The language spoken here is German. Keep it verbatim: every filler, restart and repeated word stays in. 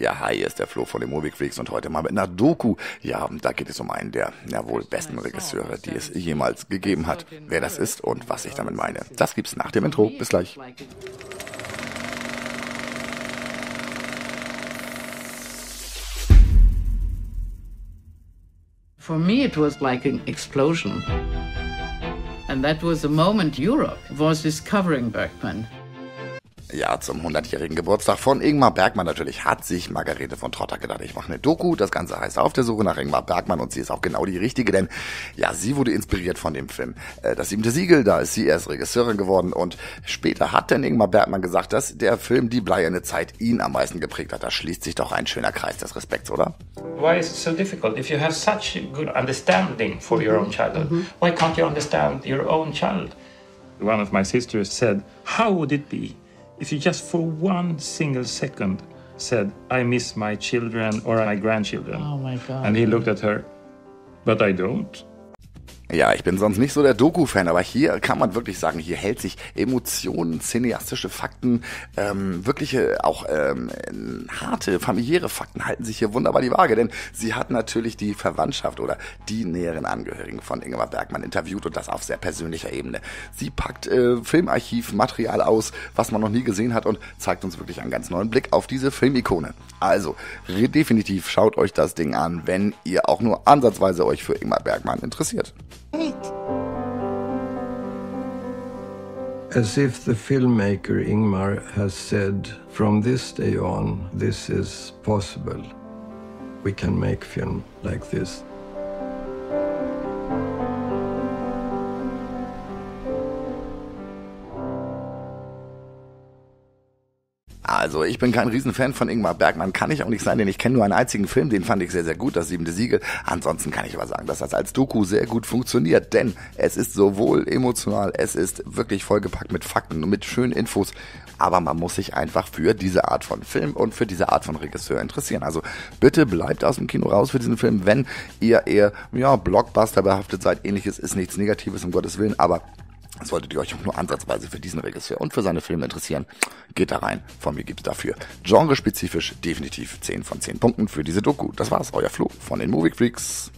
Ja, hi, hier ist der Flo von den MovieFreakz und heute mal mit einer Doku. Ja, da geht es um einen der, ja wohl, besten Regisseure, die es jemals gegeben hat. Wer das ist und was ich damit meine, das gibt's nach dem Intro. Bis gleich. For me it was like an explosion. And that was a moment Europe was discovering Bergman. Ja, zum hundertjährigen Geburtstag von Ingmar Bergman natürlich hat sich Margarete von Trotta gedacht, ich mache eine Doku, das Ganze heißt Auf der Suche nach Ingmar Bergman und sie ist auch genau die Richtige, denn ja, sie wurde inspiriert von dem Film äh, Das siebte Siegel, da ist sie erst Regisseurin geworden und später hat dann Ingmar Bergman gesagt, dass der Film Die bleierne Zeit ihn am meisten geprägt hat. Da schließt sich doch ein schöner Kreis des Respekts, oder? Why is it so difficult? If you have such a good understanding for your own childhood, why can't you understand your own child? One of my sisters said, how would it be? If you just for one single second said, I miss my children or my grandchildren. Oh my God. And he looked at her, but I don't. Ja, ich bin sonst nicht so der Doku-Fan, aber hier kann man wirklich sagen, hier hält sich Emotionen, cineastische Fakten, ähm, wirkliche, auch ähm, harte, familiäre Fakten halten sich hier wunderbar die Waage, denn sie hat natürlich die Verwandtschaft oder die näheren Angehörigen von Ingmar Bergman interviewt und das auf sehr persönlicher Ebene. Sie packt äh, Filmarchivmaterial aus, was man noch nie gesehen hat und zeigt uns wirklich einen ganz neuen Blick auf diese Filmikone. Also, definitiv schaut euch das Ding an, wenn ihr auch nur ansatzweise euch für Ingmar Bergman interessiert. As if the filmmaker Ingmar has said, from this day on, this is possible. We can make film like this. Also, ich bin kein Riesenfan von Ingmar Bergman, kann ich auch nicht sein, denn ich kenne nur einen einzigen Film, den fand ich sehr, sehr gut, Das siebte Siegel. Ansonsten kann ich aber sagen, dass das als Doku sehr gut funktioniert, denn es ist sowohl emotional, es ist wirklich vollgepackt mit Fakten und mit schönen Infos, aber man muss sich einfach für diese Art von Film und für diese Art von Regisseur interessieren. Also, bitte bleibt aus dem Kino raus für diesen Film, wenn ihr eher, ja, Blockbuster behaftet seid, ähnliches ist nichts Negatives, um Gottes Willen, aber solltet ihr euch auch nur ansatzweise für diesen Regisseur und für seine Filme interessieren, geht da rein. Von mir gibt's dafür genrespezifisch definitiv zehn von zehn Punkten für diese Doku. Das war's, euer Flo von den MovieFreakz.